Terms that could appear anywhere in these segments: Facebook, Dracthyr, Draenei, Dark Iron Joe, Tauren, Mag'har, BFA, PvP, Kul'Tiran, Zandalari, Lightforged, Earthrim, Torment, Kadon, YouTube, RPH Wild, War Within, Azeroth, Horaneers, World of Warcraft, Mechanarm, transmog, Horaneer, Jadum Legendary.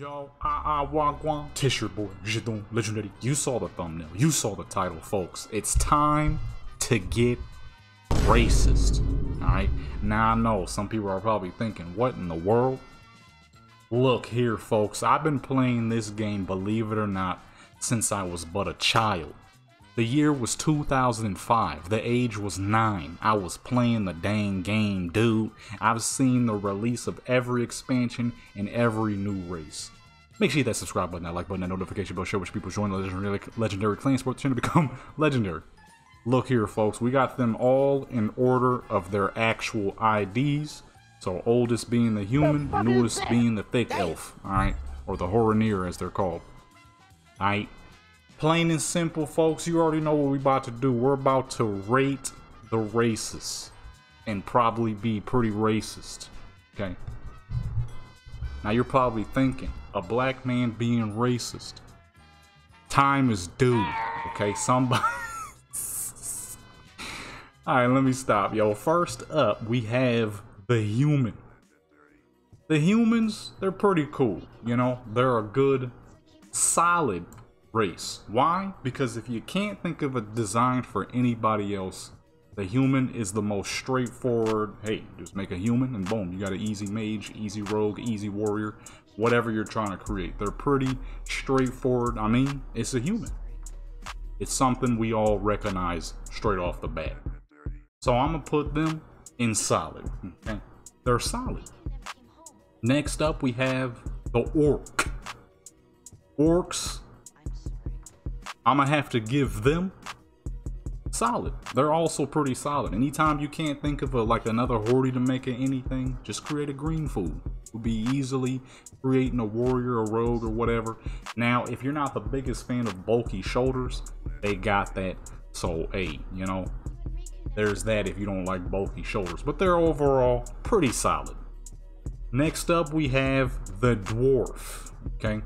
Yo, wagwan. Tish your boy, Jadum Legendary. You saw the thumbnail, you saw the title, folks. It's time to get racist, all right? Now I know some people are probably thinking, what in the world? Look here, folks, I've been playing this game, believe it or not, since I was but a child. The year was 2005, the age was 9, I was playing the dang game, dude. I've seen the release of every expansion and every new race. Make sure you hit that subscribe button, that like button, that notification bell, show which people join the legendary clan sport to become legendary. Look here, folks, we got them all in order of their actual IDs. So oldest being the human, newest being the thick elf, alright? Or the Horaneer as they're called, alright? Plain and simple, folks, you already know what we're about to do. We're about to rate the races and probably be pretty racist, okay? Now you're probably thinking, a black man being racist. Time is due, okay? Somebody... All right, let me stop, yo. First up, we have the human. The humans, they're pretty cool, you know? They're a good, solid race. Why? Because if you can't think of a design for anybody else, the human is the most straightforward. Hey, just make a human and boom, you got an easy mage, easy rogue, easy warrior, whatever you're trying to create. They're pretty straightforward. I mean, it's a human. It's something we all recognize straight off the bat. So I'm gonna put them in solid. Okay? They're solid. Next up, we have the orc. Orcs, I'm gonna have to give them solid. They're also pretty solid. Anytime you can't think of another horde to make it anything, just create a green food. You'll be easily creating a warrior, a rogue, or whatever. Now, if you're not the biggest fan of bulky shoulders, they got that. So, hey, you know, there's that if you don't like bulky shoulders. But they're overall pretty solid. Next up, we have the dwarf. Okay,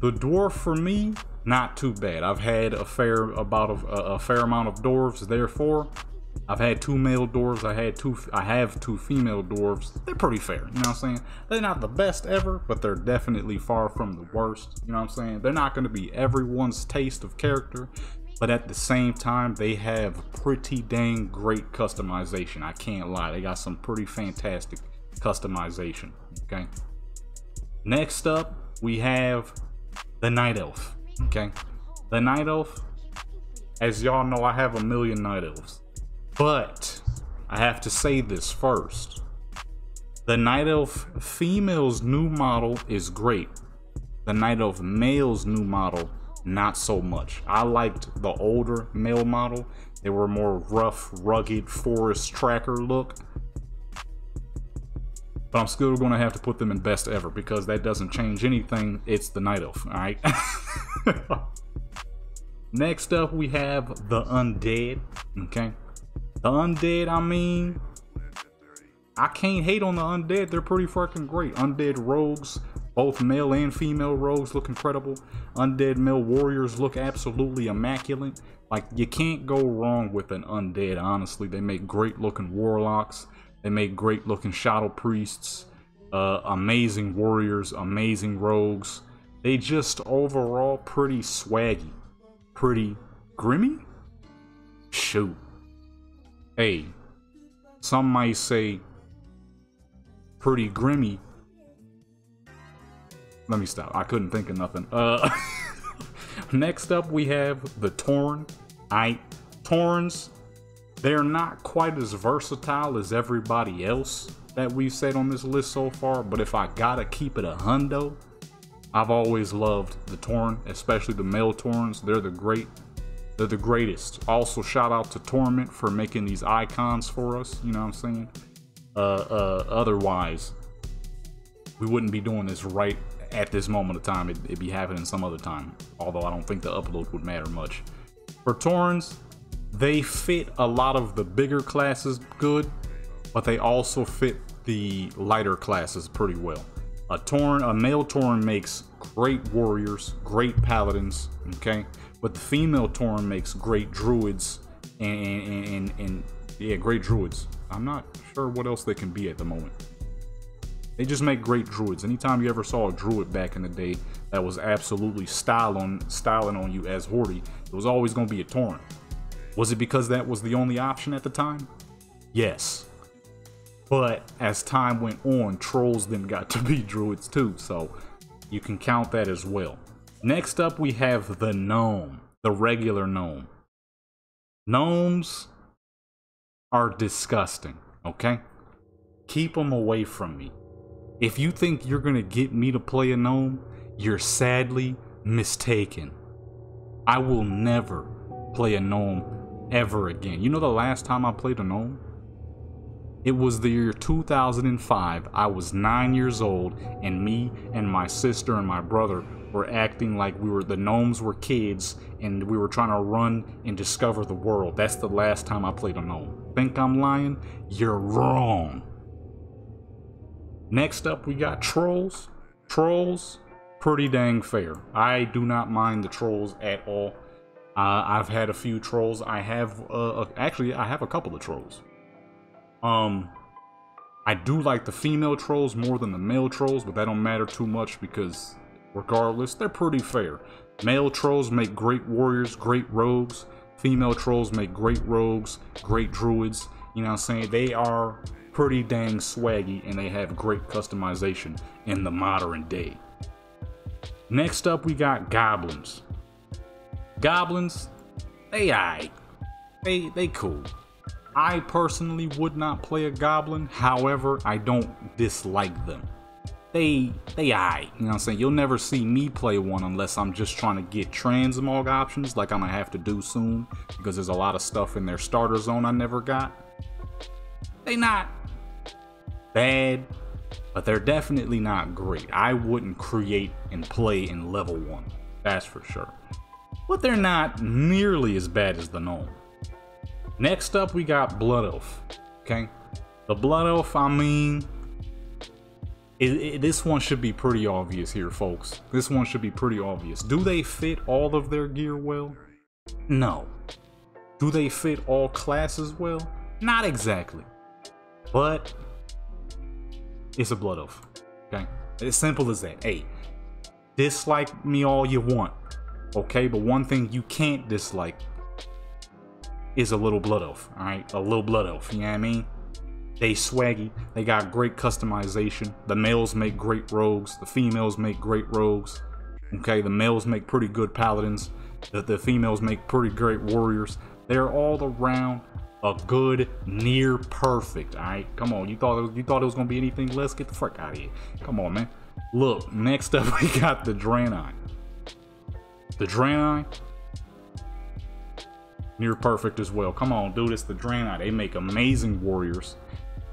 the dwarf for me. Not too bad. I've had a fair amount of dwarves. Therefore, I've had two male dwarves. I have two female dwarves. They're pretty fair. You know what I'm saying? They're not the best ever, but they're definitely far from the worst. You know what I'm saying? They're not going to be everyone's taste of character, but at the same time, they have pretty dang great customization. I can't lie. They got some pretty fantastic customization. Okay. Next up, we have the night elf. Okay, the night elf, as y'all know, I have a million night elves, but I have to say this first. The night elf female's new model is great. The night elf male's new model, not so much. I liked the older male model. They were more rough, rugged, forest tracker look. But I'm still going to have to put them in best ever because that doesn't change anything. It's the night elf, all right? Next up, we have the undead, okay? The undead, I mean, I can't hate on the undead. They're pretty fucking great. Undead rogues, both male and female rogues look incredible. Undead male warriors look absolutely immaculate. Like, you can't go wrong with an undead, honestly. They make great looking warlocks. They make great looking shadow priests, amazing warriors, amazing rogues. They just overall pretty swaggy, pretty grimy. Shoot. Hey, some might say pretty grimy. Let me stop. I couldn't think of nothing. Next up, we have the Torn. Torns. They're not quite as versatile as everybody else that we've said on this list so far, but if I gotta keep it a hundo, I've always loved the Torn, especially the male Torns. They're the greatest. Also, shout out to Torment for making these icons for us, you know what I'm saying? Otherwise, we wouldn't be doing this right at this moment of time. It'd be happening some other time, although I don't think the upload would matter much. For Torns, they fit a lot of the bigger classes good, but they also fit the lighter classes pretty well. A male Tauren makes great warriors, great paladins, okay? But the female Tauren makes great druids and yeah, great druids. I'm not sure what else they can be at the moment. They just make great druids. Anytime you ever saw a druid back in the day that was absolutely styling on you as Horde, it was always going to be a Tauren. Was it because that was the only option at the time? Yes. But as time went on, trolls then got to be druids too, so you can count that as well. Next up, we have the gnome, the regular gnome. Gnomes are disgusting, okay? Keep them away from me. If you think you're gonna get me to play a gnome, you're sadly mistaken. I will never play a gnome ever again. You know the last time I played a gnome? It was the year 2005. I was 9 years old, and me and my sister and my brother were acting like the gnomes were kids, and we were trying to run and discover the world. That's the last time I played a gnome. Think I'm lying? You're wrong. Next up, we got trolls. Trolls, pretty dang fair. I do not mind the trolls at all. I've had a few trolls. I have actually, I have a couple of trolls. I do like the female trolls more than the male trolls, but that don't matter too much because regardless, they're pretty fair. Male trolls make great warriors, great rogues. Female trolls make great rogues, great druids. You know what I'm saying? They are pretty dang swaggy, and they have great customization in the modern day. Next up, we got goblins. Goblins, they aight. They cool. I personally would not play a goblin, however, I don't dislike them. They aight, you know what I'm saying? You'll never see me play one unless I'm just trying to get transmog options like I'm gonna have to do soon because there's a lot of stuff in their starter zone I never got. They not bad, but they're definitely not great. I wouldn't create and play in level one, that's for sure. But they're not nearly as bad as the gnome. Next up, we got Blood Elf, okay? The Blood Elf, I mean, this one should be pretty obvious here, folks. This one should be pretty obvious. Do they fit all of their gear well? No. Do they fit all classes well? Not exactly. But it's a Blood Elf, okay? It's simple as that. Hey, dislike me all you want, okay? But one thing you can't dislike is a little Blood Elf, all right? A little Blood Elf, you know what I mean? They swaggy, they got great customization. The males make great rogues, the females make great rogues, okay? The males make pretty good paladins, the females make pretty great warriors. They're all around a good, near perfect, all right? Come on, you thought it was gonna be anything less? Get the frick out of here. Come on, man. Look, next up, we got the Draenei. The Draenei, near perfect as well. Come on, dude, it's the Draenei. They make amazing warriors.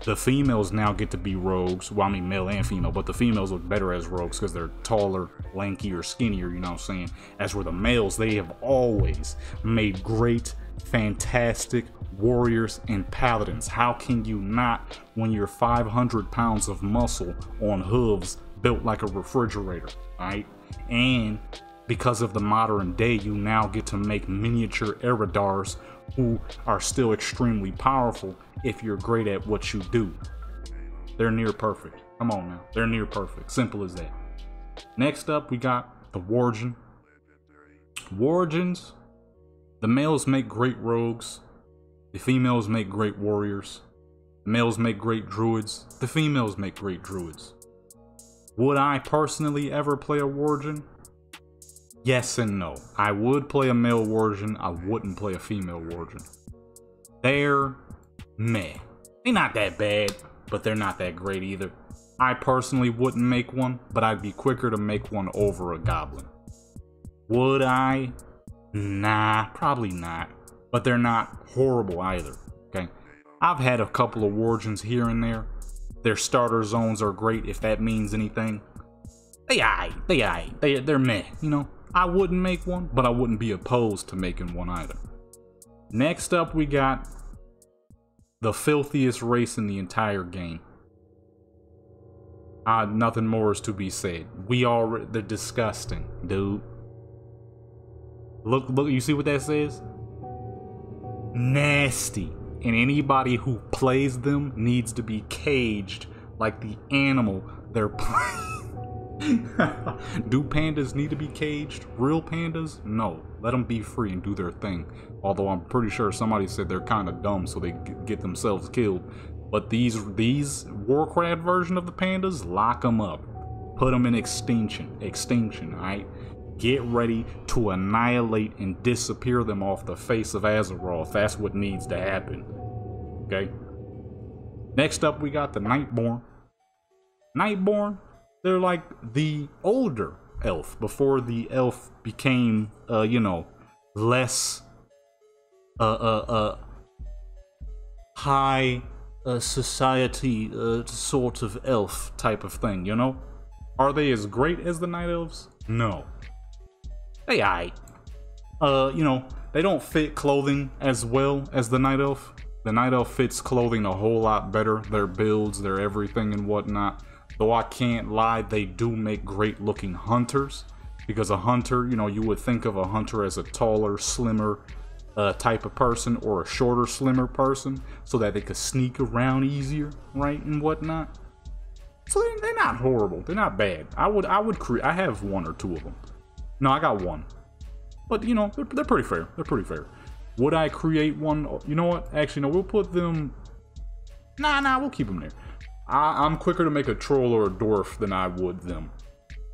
The females now get to be rogues. Well, I mean male and female, but the females look better as rogues because they're taller, lankier, skinnier, you know what I'm saying? As for the males, they have always made great, fantastic warriors and paladins. How can you not when you're 500 pounds of muscle on hooves built like a refrigerator, right? And because of the modern day, you now get to make miniature Eridars who are still extremely powerful if you're great at what you do. They're near perfect. Come on now, they're near perfect. Simple as that. Next up, we got the Worgen. Worgens, the males make great rogues. The females make great warriors. The males make great druids. The females make great druids. Would I personally ever play a Worgen? Yes and no. I would play a male Worgen, I wouldn't play a female Worgen. They're meh. They're not that bad, but they're not that great either. I personally wouldn't make one, but I'd be quicker to make one over a goblin. Would I? Nah, probably not. But they're not horrible either, okay? I've had a couple of Worgens here and there. Their starter zones are great, if that means anything. They aight, they aight, they're meh, you know? I wouldn't make one, but I wouldn't be opposed to making one either. Next up, we got the filthiest race in the entire game. Nothing more is to be said. They're disgusting, dude. Look, you see what that says? Nasty. And anybody who plays them needs to be caged like the animal They're Do pandas need to be caged? Real pandas? No. Let them be free and do their thing. Although I'm pretty sure somebody said they're kind of dumb, so they get themselves killed. But these Warcraft version of the pandas, lock them up. Put them in extinction. Extinction, alright? Get ready to annihilate and disappear them off the face of Azeroth. That's what needs to happen. Okay? Next up, we got the Nightborn. Nightborn, they're like the older elf before the elf became, you know, less high society sort of elf type of thing, you know? Are they as great as the Night Elves? No. They aight. You know, they don't fit clothing as well as the Night Elf. The Night Elf fits clothing a whole lot better. Their builds, their everything and whatnot. Though I can't lie, they do make great looking hunters. Because a hunter, you know, you would think of a hunter as a taller, slimmer type of person. Or a shorter, slimmer person. So that they could sneak around easier, right, and whatnot. So they're not horrible. They're not bad. I have one or two of them. No, I got one. But, you know, they're pretty fair. They're pretty fair. Would I create one? You know what? Actually, no, we'll put them... Nah, we'll keep them there. I'm quicker to make a troll or a dwarf than I would them.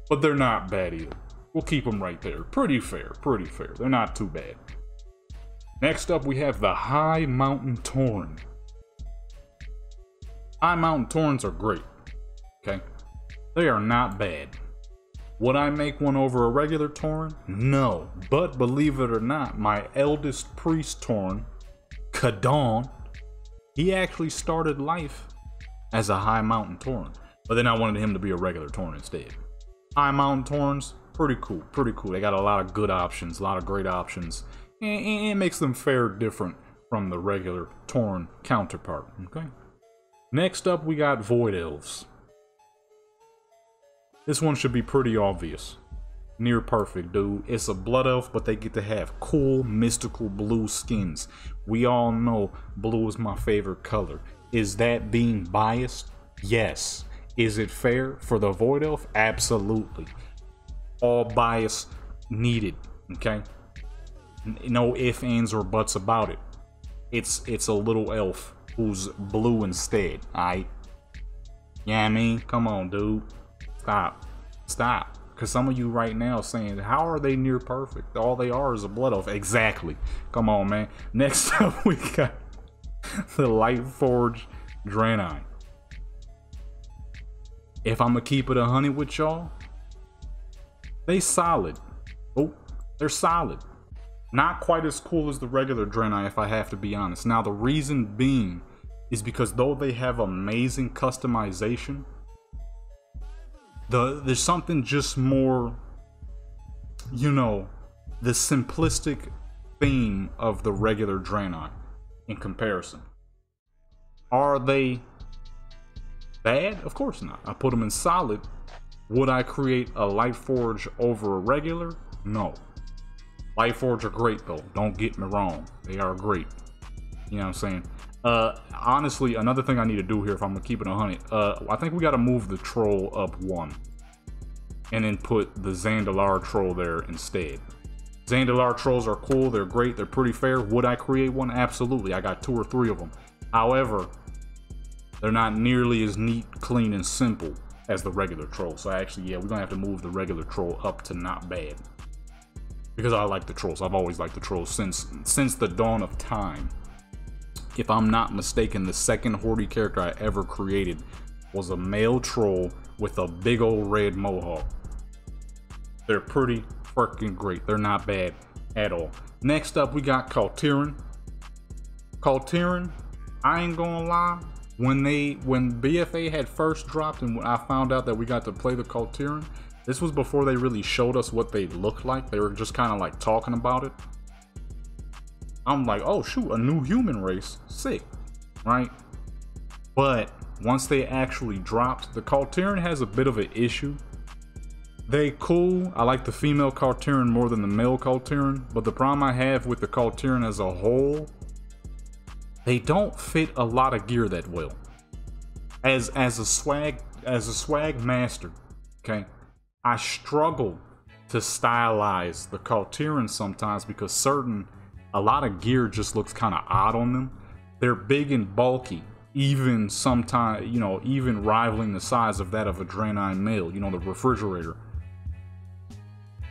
But they're not bad either. We'll keep them right there. Pretty fair. Pretty fair. They're not too bad. Next up, we have the High Mountain Tauren. High Mountain Taurens are great. Okay, they are not bad. Would I make one over a regular Tauren? No, but believe it or not, my eldest priest Tauren, Kadon, he actually started life as a High Mountain Tauren, but then I wanted him to be a regular Tauren instead. High Mountain Taurens, pretty cool, pretty cool. They got a lot of good options, a lot of great options, and it makes them fare different from the regular Tauren counterpart. Okay. Next up, we got Void Elves. This one should be pretty obvious. Near perfect, dude. It's a blood elf, but they get to have cool, mystical blue skins. We all know blue is my favorite color. Is that being biased? Yes. Is it fair for the Void Elf? Absolutely. All bias needed, okay? No ifs, ands, or buts about it. It's a little elf who's blue instead, aight? Yeah, I mean, come on, dude. Stop, because some of you right now saying, how are they near perfect? All they are is a blood elf. Exactly. Come on, man. Next up, we got the Lightforged Draenei. If I'm going to keep it 100 with y'all, they solid. Oh, they're solid. Not quite as cool as the regular Draenei, if I have to be honest. Now, the reason being is because though they have amazing customization, there's something just more, you know, the simplistic theme of the regular Draenei in comparison. Are they bad? Of course not. I put them in solid. Would I create a Lightforge over a regular? No. Lightforge are great though. Don't get me wrong. They are great. You know what I'm saying? Honestly, another thing I need to do here if I'm gonna keep it 100, I think we gotta move the troll up one and then put the Zandalari troll there instead. Zandalari trolls are cool, they're great, they're pretty fair. Would I create one? Absolutely. I got 2 or 3 of them. However, they're not nearly as neat, clean, and simple as the regular troll. So actually, yeah, we're gonna have to move the regular troll up to not bad. Because I like the trolls. I've always liked the trolls since the dawn of time. If I'm not mistaken, the second Horde character I ever created was a male troll with a big old red mohawk. They're pretty freaking great. They're not bad at all. Next up, we got Kul'Tiran. Kul'Tiran, I ain't gonna lie, when BFA had first dropped and when I found out that we got to play the Kul'Tiran, this was before they really showed us what they looked like. They were just kind of like talking about it. I'm like, oh shoot, a new human race, sick, right? But once they actually dropped, the Kul'Tiran has a bit of an issue. They cool, I like the female Kul'Tiran more than the male Kul'Tiran, but the problem I have with the Kul'Tiran as a whole, they don't fit a lot of gear that well. As a swag as a swag master, okay, I struggle to stylize the Kul'Tiran sometimes because a lot of gear just looks kind of odd on them. They're big and bulky, even sometimes, you know, even rivaling the size of that of a Draenei male, you know, the refrigerator.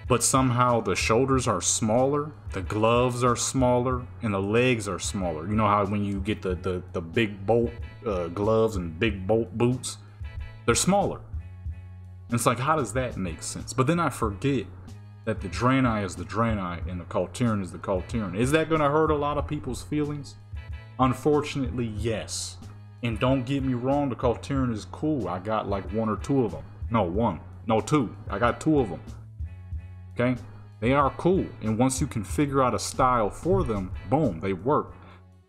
But somehow the shoulders are smaller, the gloves are smaller, and the legs are smaller. You know how when you get the big bolt gloves and big bolt boots, they're smaller. And it's like, how does that make sense? But then I forget that the Draenei is the Draenei and the Kul'Tiran is the Kul'Tiran. Is that going to hurt a lot of people's feelings? Unfortunately, yes. And don't get me wrong, the Kul'Tiran is cool. I got like one or two of them. No, one. No, two. I got two of them. Okay, they are cool, and once you can figure out a style for them, boom, they work.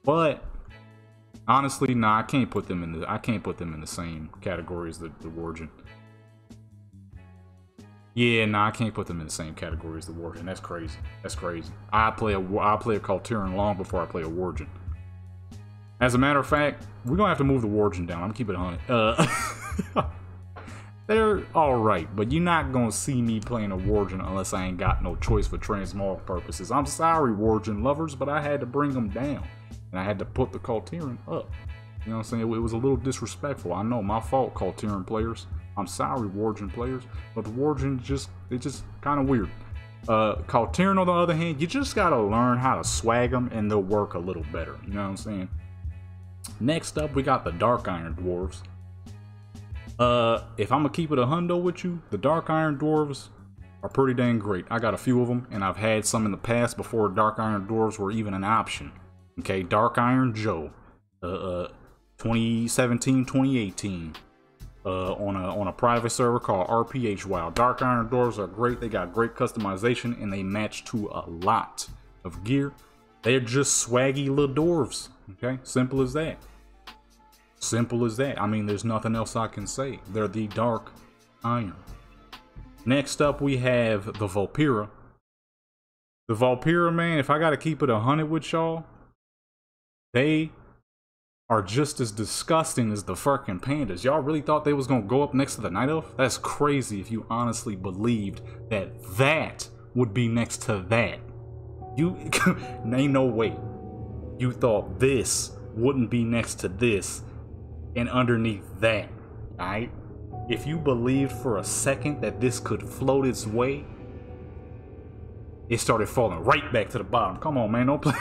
But honestly, nah, I can't put them in the same category as the Worgen. Yeah, nah, I can't put them in the same category as the Worgen. That's crazy. That's crazy. I play a Kul'Tiran long before I play a Worgen. As a matter of fact, we're gonna have to move the Worgen down. I'm gonna keep it on it. They're alright, but you're not going to see me playing a Worgen unless I ain't got no choice for transmog purposes. I'm sorry, Worgen lovers, but I had to bring them down. And I had to put the Kul'Tiran up. You know what I'm saying? It was a little disrespectful. I know, my fault, Kul'Tiran players. I'm sorry, Worgen players. But the Worgen, it's just kind of weird. Kul'Tiran, on the other hand, you just got to learn how to swag them and they'll work a little better. You know what I'm saying? Next up, we got the Dark Iron Dwarves. If I'm gonna keep it a hundo with you, the Dark Iron Dwarves are pretty dang great. I got a few of them, and I've had some in the past before Dark Iron Dwarves were even an option. Okay, Dark Iron Joe, 2017, 2018, on a private server called RPH Wild. Dark Iron Dwarves are great. They got great customization, and they match to a lot of gear. They're just swaggy little dwarves. Okay, simple as that. Simple as that. I mean, there's nothing else I can say. They're the Dark Iron. Next up, we have the Vulpira. The Vulpira, man, if I got to keep it 100 with y'all, they are just as disgusting as the fucking pandas. Y'all really thought they was going to go up next to the Night Elf? That's crazy if you honestly believed that that would be next to that. You, ain't no way. You thought this wouldn't be next to this. And underneath that, alright? If you believed for a second that this could float its way, it started falling right back to the bottom. Come on, man, don't play.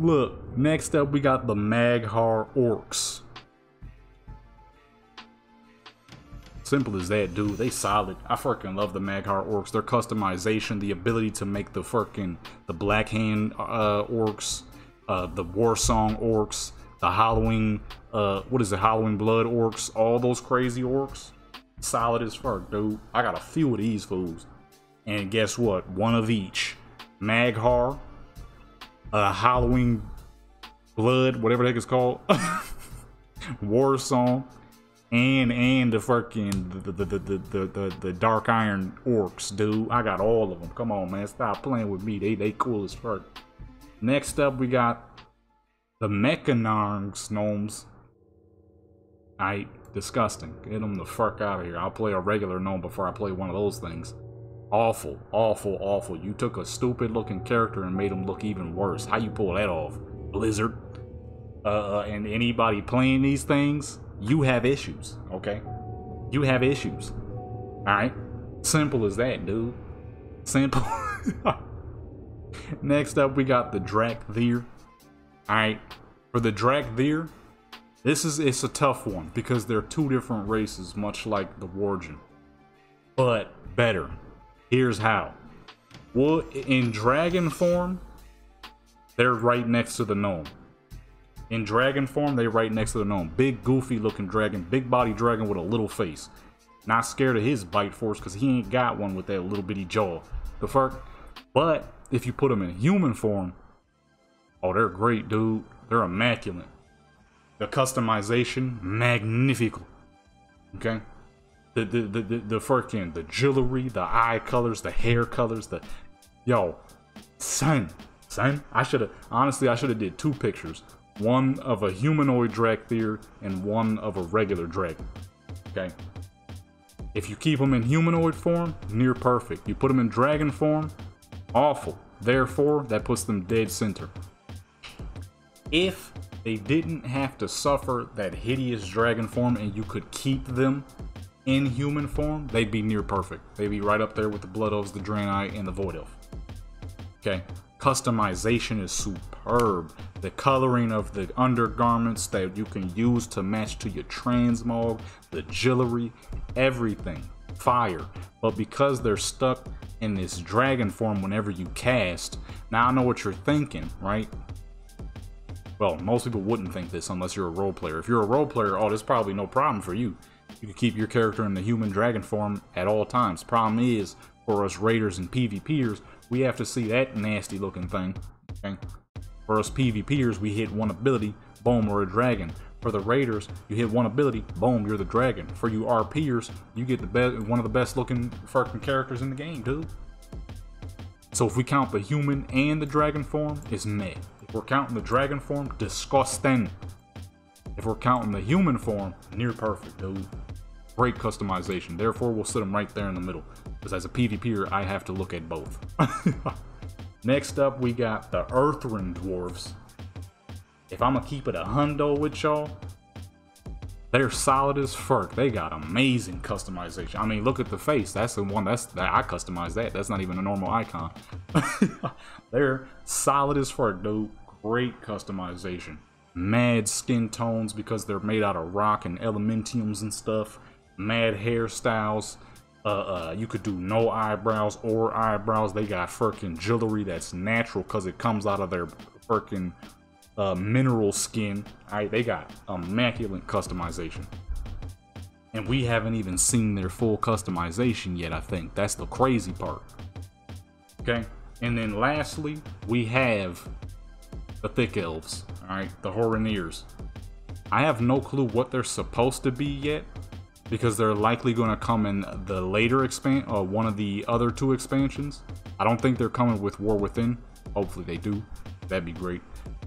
Look, next up we got the Mag'har Orcs. Simple as that, dude. They solid. I freaking love the Mag'har Orcs. Their customization, the ability to make the freaking Blackhand Orcs, the Warsong Orcs, the Hallowing, Hallowing Blood Orcs, all those crazy orcs. Solid as fuck, dude. I got a few of these fools. And guess what? One of each. Mag'har, Hallowing Blood, whatever the heck it's called, Warsong, and the fucking the Dark Iron Orcs, dude. I got all of them. Come on, man. Stop playing with me. They cool as fuck. Next up, we got the Mechanarm gnomes. Aight, disgusting. Get them the fuck out of here. I'll play a regular gnome before I play one of those things. Awful, awful, awful. You took a stupid looking character and made him look even worse. How you pull that off, Blizzard? And anybody playing these things, you have issues, okay? You have issues. Alright? Simple as that, dude. Simple. Next up, we got the Dracthyr. Alright, for the Dracthyr, it's a tough one because they're two different races, much like the Worgen, but better. Here's how. Well, in dragon form, they're right next to the gnome. In dragon form, they're right next to the gnome. Big, goofy looking dragon, big body dragon with a little face. Not scared of his bite force because he ain't got one with that little bitty jaw. The fuck? But if you put them in human form, oh, they're great, dude. They're immaculate. The customization, magnifical. Okay? The freaking, the jewelry, the eye colors, the hair colors, yo, son, I should have, honestly, I should have did two pictures. one of a humanoid Dracthyr and one of a regular dragon. Okay. If you keep them in humanoid form, near perfect. You put them in dragon form, awful. Therefore, that puts them dead center. If they didn't have to suffer that hideous dragon form and you could keep them in human form, they'd be near perfect. They'd be right up there with the Blood Elves, the Draenei, and the Void Elf. Okay. Customization is superb. The coloring of the undergarments that you can use to match to your transmog, the jewelry, everything. Fire. But because they're stuck in this dragon form whenever you cast, now I know what you're thinking, right? Well, most people wouldn't think this unless you're a role player. If you're a role player, oh, there's probably no problem for you. You can keep your character in the human dragon form at all times. Problem is, for us raiders and PvPers, we have to see that nasty looking thing. Okay? For us PvPers, we hit one ability, boom, we're a dragon. For the raiders, you hit one ability, boom, you're the dragon. For you RPers, you get the one of the best looking fucking characters in the game, dude. So if we count the human and the dragon form, it's meh. If we're counting the dragon form, disgusting. If we're counting the human form, near perfect, dude. Great customization. Therefore, we'll sit them right there in the middle. Because as a PvPer, I have to look at both. Next up, we got the Earthrim Dwarves. If I'm going to keep it a hundo with y'all, they're solid as fuck. They got amazing customization. I mean, look at the face. That's the one that I customized that. That's not even a normal icon. They're solid as fuck, dude. Great customization. Mad skin tones because they're made out of rock and elementiums and stuff. Mad hairstyles. You could do no eyebrows or eyebrows. They got freaking jewelry that's natural because it comes out of their freaking mineral skin. All right, they got immaculate customization. And we haven't even seen their full customization yet, I think. That's the crazy part. Okay. And then lastly, we have the Thick Elves. All right, the Horaneers. I have no clue what they're supposed to be yet, because they're likely going to come in the later expansion, or one of the other two expansions. I don't think they're coming with War Within. Hopefully they do. That'd be great.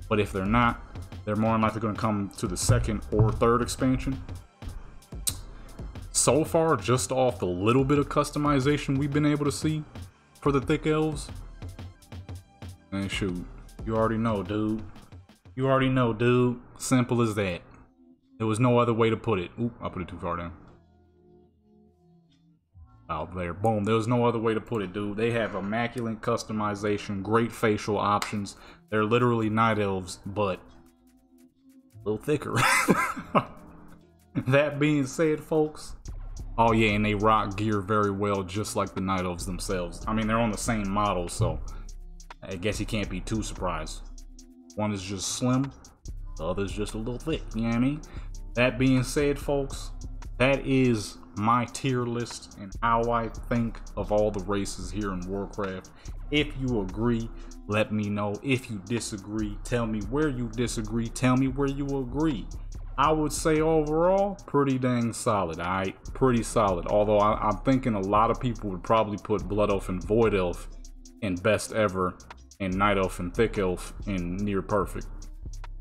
But if they're not, they're more than likely going to come to the second or third expansion. So far, just off the little bit of customization we've been able to see for the Thick Elves, and shoot, you already know, dude. You already know, dude. Simple as that. There was no other way to put it. Oop, I put it too far down. Oh, there. Boom. There was no other way to put it, dude. They have immaculate customization, great facial options. They're literally night elves, but a little thicker. That being said, folks. Oh, yeah, and they rock gear very well, just like the night elves themselves. I mean, they're on the same model, so I guess you can't be too surprised. One is just slim, the other is just a little thick, you know what I mean? That being said, folks, that is my tier list and how I think of all the races here in Warcraft. If you agree, let me know. If you disagree, tell me where you disagree. Tell me where you agree. I would say overall, pretty dang solid, all right? Pretty solid, although I'm thinking a lot of people would probably put Blood Elf and Void Elf in Best Ever, and Night Elf and Thick Elf in Near Perfect.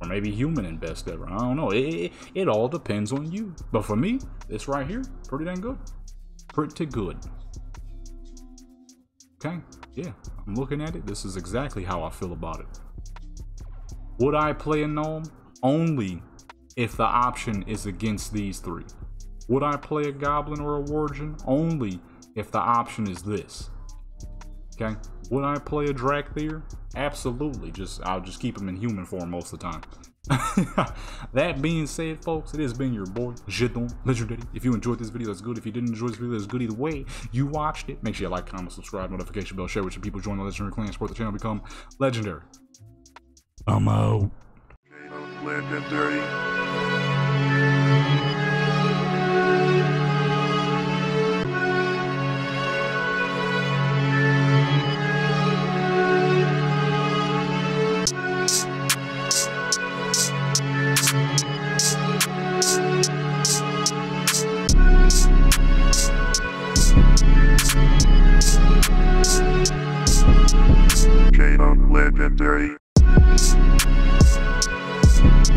Or maybe Human and Best Ever. I don't know. It all depends on you. But for me, this right here, pretty dang good. Pretty good. Okay. Yeah. I'm looking at it. This is exactly how I feel about it. Would I play a gnome? Only if the option is against these three. Would I play a goblin or a worgen? Only if the option is this. Okay. Would I play a Dracthyr? Absolutely. I'll just keep him in human form most of the time. That being said, folks, it has been your boy, Jadum Legendary. If you enjoyed this video, that's good. If you didn't enjoy this video, that's good either way. You watched it. Make sure you like, comment, subscribe, notification bell, share with your people, join the Legendary Clan, support the channel, become legendary. I'm out. Legendary. Jadum Legendary.